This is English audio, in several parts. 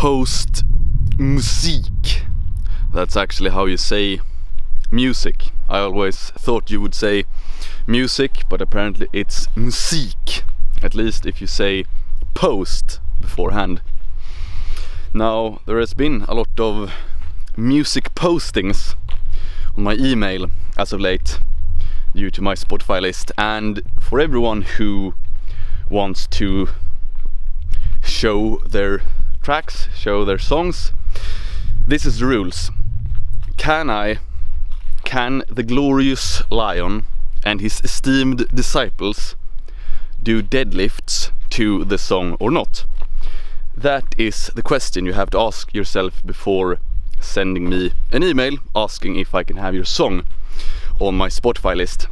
composed musik. That's actually how you say music. I always thought you would say music, but apparently it's musik, at least if you say post beforehand. Now, there has been a lot of music postings on my email as of late due to my Spotify list, and for everyone who wants to show their tracks, show their songs, this is the rules. Can the Glorious Lion and his esteemed disciples do deadlifts to the song or not? That is the question you have to ask yourself before sending me an email asking if I can have your song on my Spotify list.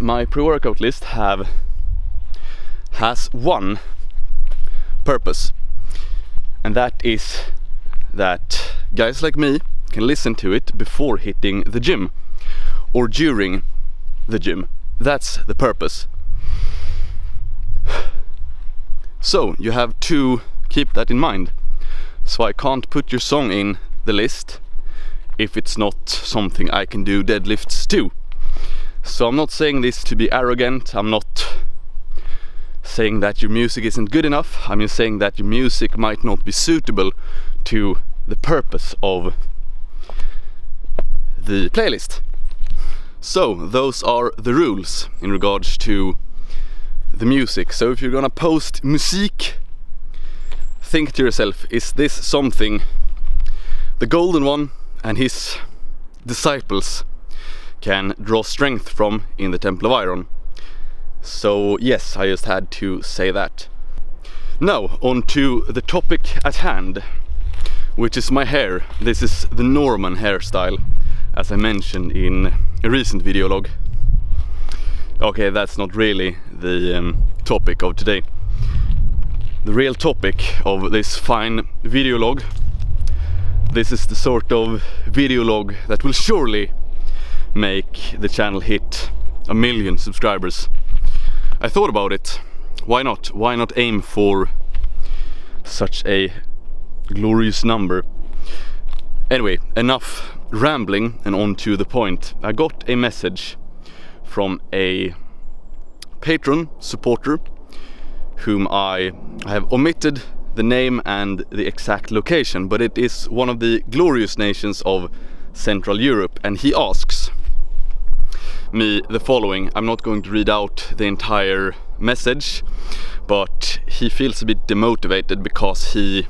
My pre-workout list has one purpose, and that is that guys like me can listen to it before hitting the gym or during the gym. That's the purpose. So you have to keep that in mind. So I can't put your song in the list if it's not something I can do deadlifts to. So I'm not saying this to be arrogant, I'm not saying that your music isn't good enough, I'm just saying that your music might not be suitable to the purpose of the playlist. So those are the rules in regards to the music. So if you're gonna post musik, think to yourself, is this something the Golden One and his disciples can draw strength from in the Temple of Iron? So yes, I just had to say that. Now on to the topic at hand, which is my hair. This is the Norman hairstyle, as I mentioned in a recent video log. Okay, that's not really the topic of today. The real topic of this fine video log, this is the sort of video log that will surely make the channel hit 1 million subscribers. I thought about it. Why not? Why not aim for such a glorious number? Anyway, enough rambling and on to the point. I got a message from a patron supporter whom I have omitted the name and the exact location, but it is one of the glorious nations of Central Europe, and he asks me the following. I'm not going to read out the entire message, but he feels a bit demotivated because he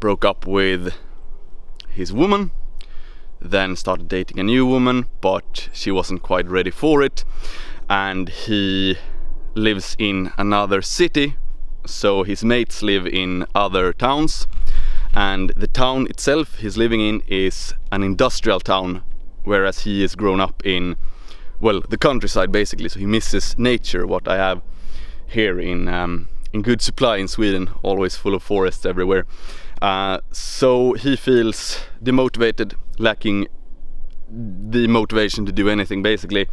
broke up with his woman, then started dating a new woman, but she wasn't quite ready for it, and he lives in another city, so his mates live in other towns, and the town itself he's living in is an industrial town, whereas he is grown up in, well, the countryside basically, so he misses nature, what I have here in good supply in Sweden, always full of forests everywhere. So he feels demotivated, lacking the motivation to do anything basically.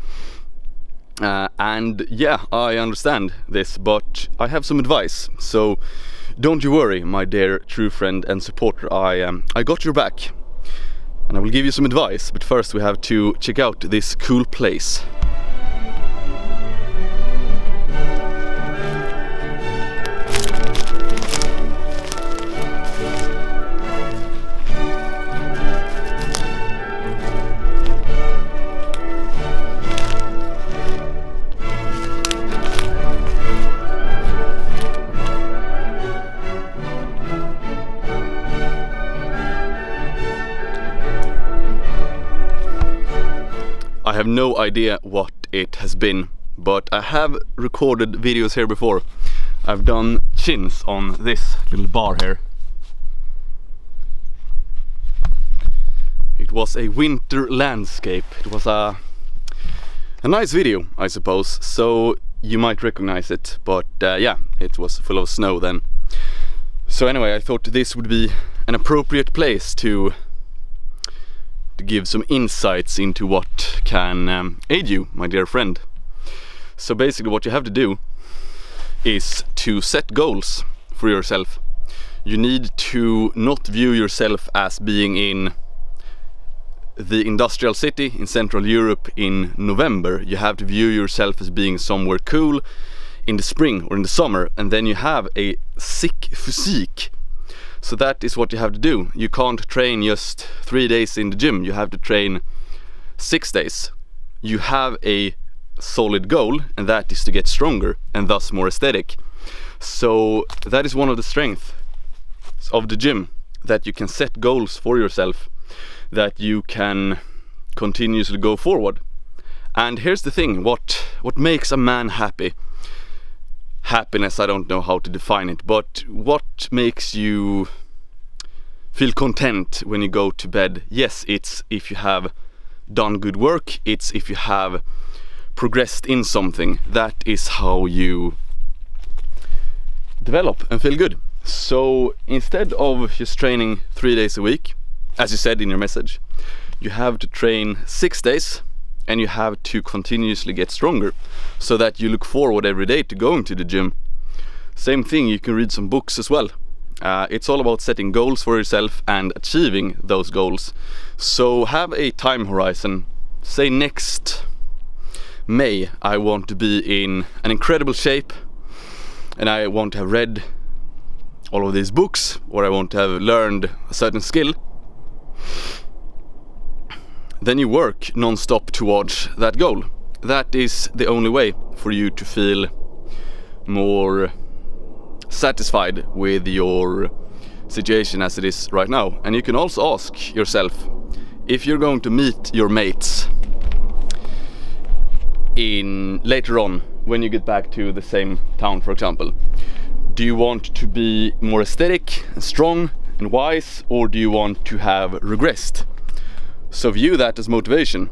And yeah, I understand this, but I have some advice. So don't you worry, my dear true friend and supporter, I got your back, and I will give you some advice, but first we have to check out this cool place. I have no idea what it has been, but I have recorded videos here before. I've done chins on this little bar here. It was a winter landscape. It was a nice video, I suppose, so you might recognize it, but yeah, it was full of snow then. So anyway, I thought this would be an appropriate place to give some insights into what can aid you, my dear friend. So basically what you have to do is to set goals for yourself. you need to not view yourself as being in the industrial city in Central Europe in November. You have to view yourself as being somewhere cool in the spring or in the summer, and then you have a sick physique. So that is what you have to do. You can't train just 3 days in the gym, you have to train 6 days. You have a solid goal, and that is to get stronger and thus more aesthetic. So that is one of the strengths of the gym, that you can set goals for yourself, that you can continuously go forward. And here's the thing, what makes a man happy? Happiness, I don't know how to define it, but what makes you feel content when you go to bed? Yes, it's if you have done good work, it's if you have progressed in something. That is how you develop and feel good. So instead of just training 3 days a week, as you said in your message, you have to train 6 days, and you have to continuously get stronger so that you look forward every day to going to the gym. Same thing, you can read some books as well. It's all about setting goals for yourself and achieving those goals. So have a time horizon. Say next May I want to be in an incredible shape, and I want to have read all of these books, or I want to have learned a certain skill. Then you work non-stop towards that goal. That is the only way for you to feel more satisfied with your situation as it is right now. And you can also ask yourself, if you're going to meet your mates in later on when you get back to the same town, for example, do you want to be more aesthetic and strong and wise, or do you want to have regressed? So view that as motivation,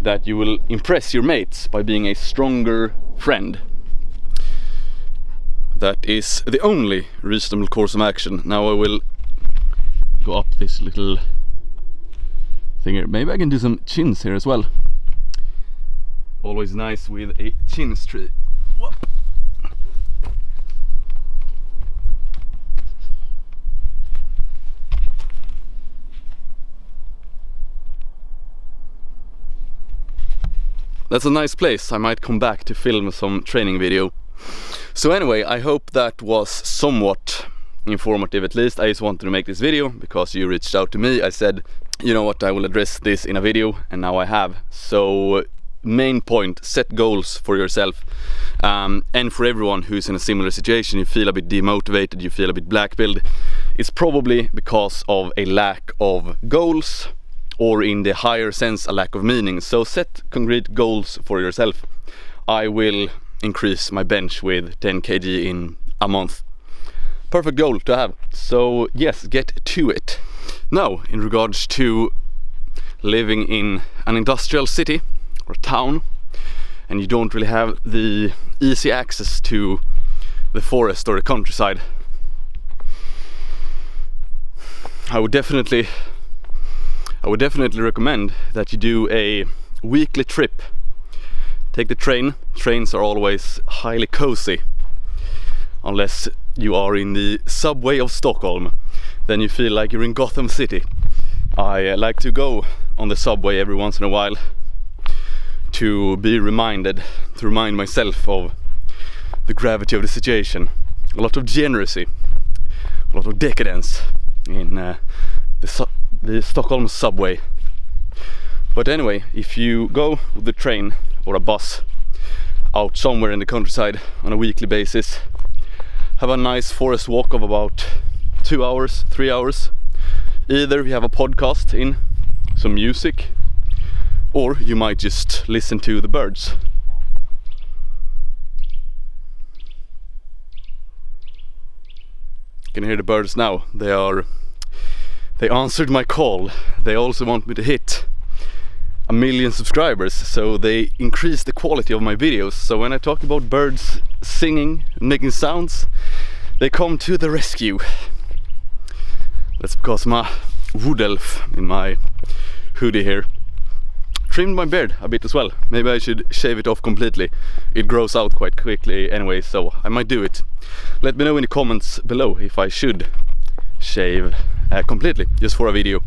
that you will impress your mates by being a stronger friend. That is the only reasonable course of action. Now I will go up this little thing here. Maybe I can do some chins here as well. Always nice with a chin tree. Whoop. That's a nice place. I might come back to film some training video. So anyway, I hope that was somewhat informative at least. I just wanted to make this video because you reached out to me. I said, you know what, I will address this in a video, and now I have. So main point, set goals for yourself. And for everyone who's in a similar situation, you feel a bit demotivated, you feel a bit black-pilled, it's probably because of a lack of goals, or in the higher sense, a lack of meaning. So set concrete goals for yourself. I will increase my bench with 10 kg in a month. Perfect goal to have. So yes, get to it. Now, in regards to living in an industrial city or town, and you don't really have the easy access to the forest or the countryside, I would definitely recommend that you do a weekly trip. Take the train. Trains are always highly cozy, unless you are in the subway of Stockholm, then you feel like you're in Gotham City. I like to go on the subway every once in a while to be reminded, to remind myself of the gravity of the situation. A lot of generosity, a lot of decadence in the Stockholm subway. But anyway, if you go with the train or a bus out somewhere in the countryside on a weekly basis, have a nice forest walk of about 2 hours, 3 hours. Either you have a podcast in, some music, or you might just listen to the birds. You can hear the birds now. They answered my call. They also want me to hit 1 million subscribers, so they increase the quality of my videos. So when I talk about birds singing, making sounds, they come to the rescue. That's because my wood elf in my hoodie here trimmed my beard a bit as well. Maybe I should shave it off completely. It grows out quite quickly anyway, so I might do it. Let me know in the comments below if I should shave completely, just for a video.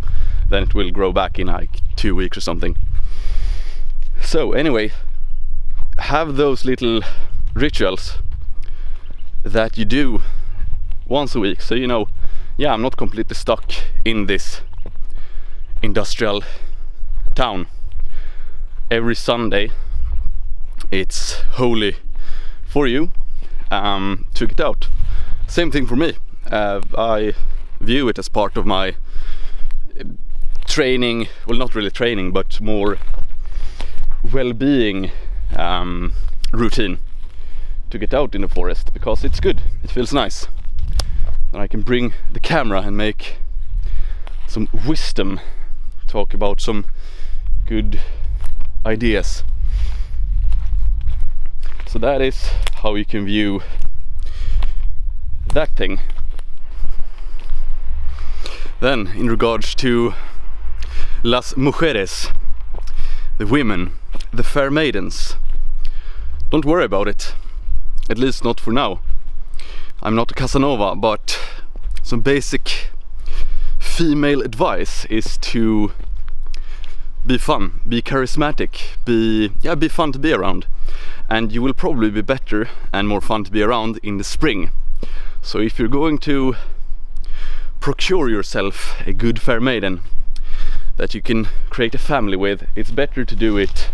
Then it will grow back in like 2 weeks or something. So anyway, have those little rituals that you do once a week, so you know, yeah, I'm not completely stuck in this industrial town. Every Sunday it's holy for you to get out. Same thing for me. I view it as part of my training, well, not really training, but more well-being routine, to get out in the forest, because it's good, it feels nice. And I can bring the camera and make some wisdom, talk about some good ideas. So that is how you can view that thing. Then in regards to las mujeres, the women, the fair maidens, don't worry about it, at least not for now. I'm not a Casanova, but some basic female advice is to be fun, be charismatic, be fun to be around, and you will probably be better and more fun to be around in the spring. So if you're going to procure yourself a good fair maiden that you can create a family with, it's better to do it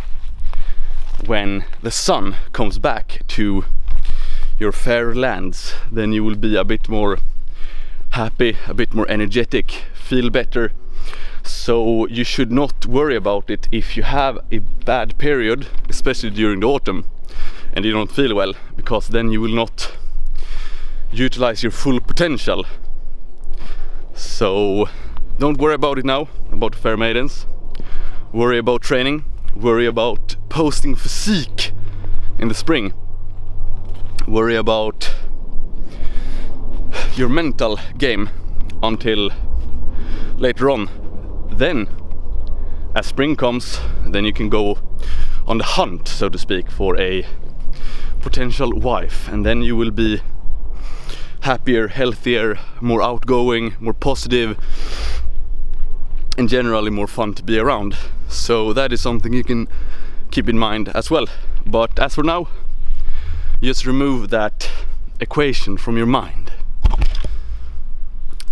when the sun comes back to your fair lands. Then you will be a bit more happy, a bit more energetic, feel better. So you should not worry about it if you have a bad period, especially during the autumn, and you don't feel well, because then you will not utilize your full potential. So don't worry about it now, about fair maidens. Worry about training, worry about posting physique in the spring, worry about your mental game until later on. Then as spring comes, then you can go on the hunt, so to speak, for a potential wife, and then you will be happier, healthier, more outgoing, more positive, and generally more fun to be around. So that is something you can keep in mind as well. But as for now, just remove that equation from your mind.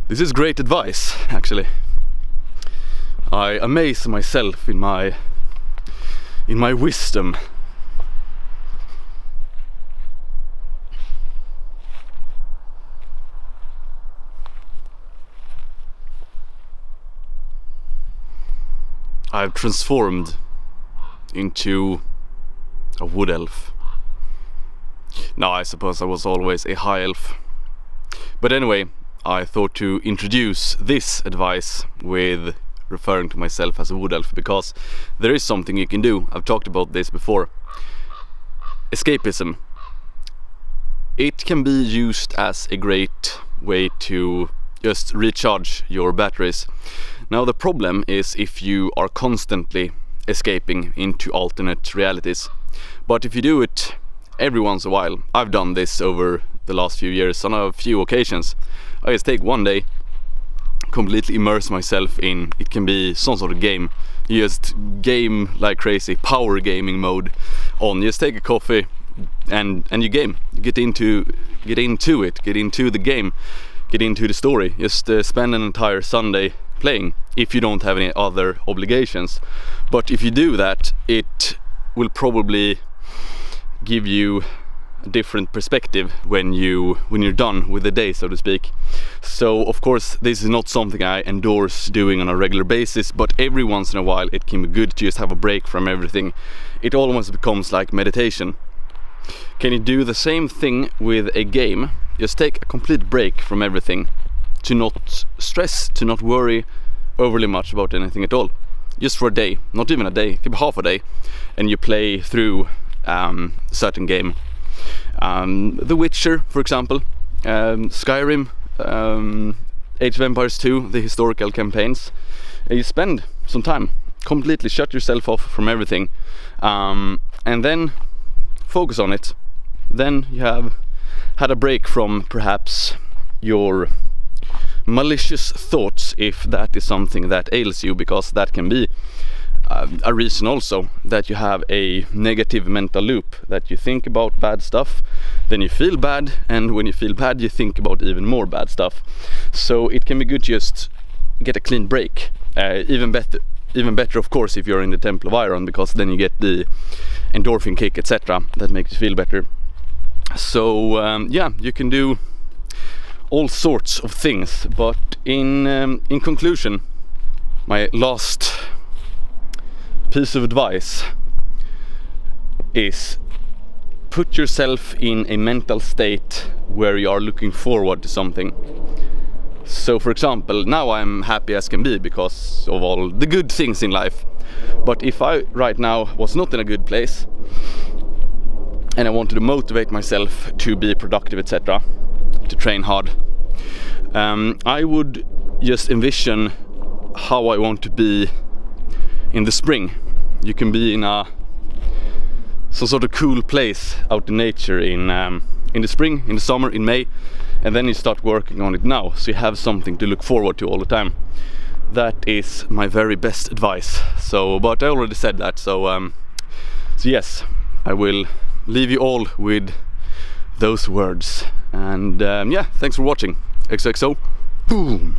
This is great advice, actually. I amaze myself in my wisdom. I've transformed into a wood elf. Now, I suppose I was always a high elf. But anyway, I thought to introduce this advice with referring to myself as a wood elf, because there is something you can do. I've talked about this before. Escapism. It can be used as a great way to just recharge your batteries. Now, the problem is if you are constantly escaping into alternate realities. But if you do it every once in a while, I've done this over the last few years on a few occasions. I just take one day, completely immerse myself in, it can be some sort of game, you just game like crazy, power gaming mode on, you just take a coffee and you game, get into the game, get into the story. Just spend an entire Sunday playing if you don't have any other obligations. But if you do that, it will probably give you a different perspective when you're done with the day, so to speak. So of course this is not something I endorse doing on a regular basis, but every once in a while it can be good to just have a break from everything. It almost becomes like meditation. Can you do the same thing with a game? Just take a complete break from everything, to not stress, to not worry overly much about anything at all, just for a day, not even a day, it could be half a day, and you play through certain game. The Witcher, for example, Skyrim, Age of Empires 2, the historical campaigns. You spend some time completely shut yourself off from everything, and then focus on it. Then you have had a break from perhaps your malicious thoughts, if that is something that ails you, because that can be a reason also that you have a negative mental loop, that you think about bad stuff, then you feel bad, and when you feel bad you think about even more bad stuff. So it can be good to just get a clean break. Even better of course if you're in the Temple of Iron, because then you get the endorphin kick, etc., that makes you feel better. So yeah, you can do all sorts of things, but in conclusion, my last piece of advice is put yourself in a mental state where you are looking forward to something. So for example, now I'm happy as can be because of all the good things in life, but if I right now was not in a good place and I wanted to motivate myself to be productive, etc., to train hard, I would just envision how I want to be in the spring. You can be in some sort of cool place out in nature in the spring, in the summer, in May, and then you start working on it now, so you have something to look forward to all the time. That is my very best advice. So, but I already said that, so so yes, I will leave you all with those words. And yeah, thanks for watching. XOXO, boom!